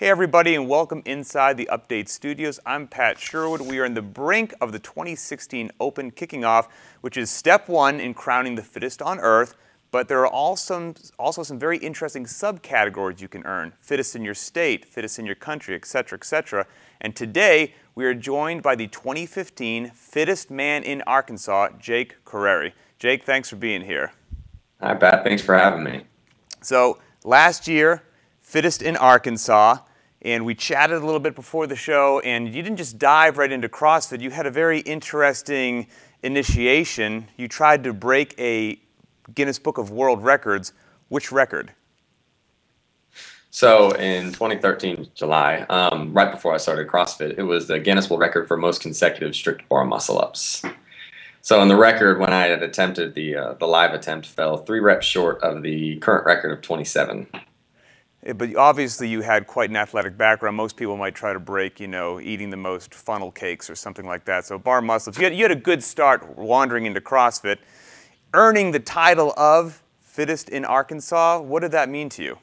Hey everybody, and welcome inside the Update Studios. I'm Pat Sherwood. We are on the brink of the 2016 Open kicking off, which is step one in crowning the fittest on earth, but there are also some very interesting subcategories you can earn. Fittest in your state, fittest in your country, etc., etc. And today, we are joined by the 2015 Fittest Man in Arkansas, Jake Carreri. Jake, thanks for being here. Hi Pat, thanks for having me. So, last year, Fittest in Arkansas, and we chatted a little bit before the show, and you didn't just dive right into CrossFit. You had a very interesting initiation. You tried to break a Guinness Book of World Records. Which record? So in 2013, July, right before I started CrossFit, it was the Guinness World Record for most consecutive strict bar muscle-ups. So in the record, when I had attempted the live attempt, fell 3 reps short of the current record of 27. But obviously you had quite an athletic background. Most people might try to break, you know, eating the most funnel cakes or something like that. So bar muscle-ups. You had a good start wandering into CrossFit. Earning the title of Fittest in Arkansas, what did that mean to you?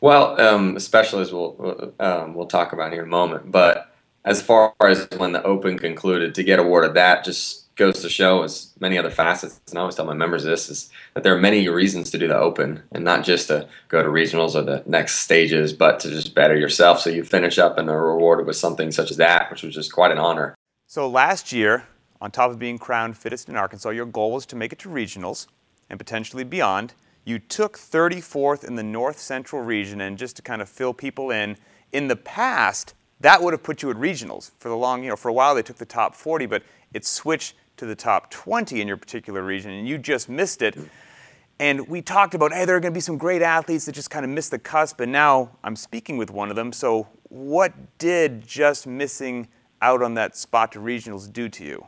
Well, especially as we'll talk about here in a moment, but as far as when the Open concluded, to get awarded that just goes to show, as many other facets, and I always tell my members this, is that there are many reasons to do the Open, and not just to go to regionals or the next stages, but to just better yourself. So you finish up and are rewarded with something such as that, which was just quite an honor. So last year, on top of being crowned Fittest in Arkansas, your goal was to make it to regionals and potentially beyond. You took 34th in the North Central Region, and just to kind of fill people in the past, that would have put you at regionals. For the long, you know, for a while they took the top 40, but it switched to the top 20 in your particular region, and you just missed it. And we talked about, hey, there are going to be some great athletes that just kind of missed the cusp, and now I'm speaking with one of them. So what did just missing out on that spot to regionals do to you?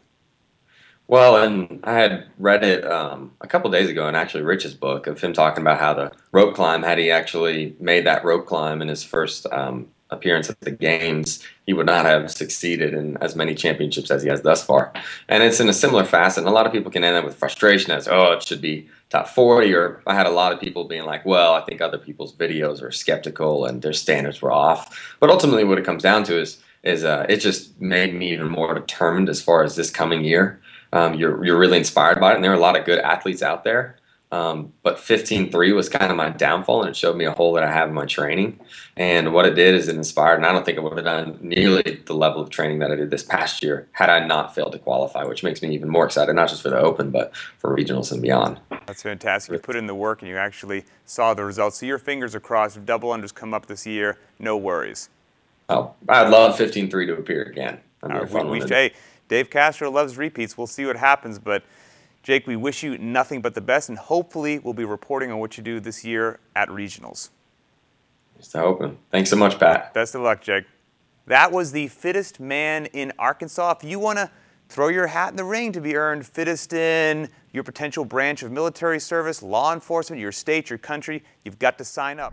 Well, and I had read it a couple days ago in actually Rich's book, of him talking about how the rope climb, had he actually made that rope climb in his first appearance at the games, he would not have succeeded in as many championships as he has thus far. And it's in a similar facet, and a lot of people can end up with frustration as, oh, it should be top 40, or I had a lot of people being like, well, I think other people's videos are skeptical and their standards were off. But ultimately what it comes down to is it just made me even more determined as far as this coming year. You're really inspired by it, and there are a lot of good athletes out there. But 15.3 was kind of my downfall, and it showed me a hole that I have in my training. And what it did is it inspired, and I don't think I would have done nearly the level of training that I did this past year had I not failed to qualify, which makes me even more excited, not just for the Open, but for regionals and beyond. That's fantastic. You put in the work and you actually saw the results. So your fingers are crossed. If double unders come up this year, no worries. Oh, I'd love 15.3 to appear again. Hey, Dave Castro loves repeats. We'll see what happens, but Jake, we wish you nothing but the best, and hopefully we'll be reporting on what you do this year at regionals. It's the Open. Thanks so much, Pat. Best of luck, Jake. That was the Fittest Man in Arkansas. If you want to throw your hat in the ring to be earned fittest in your potential branch of military service, law enforcement, your state, your country, you've got to sign up.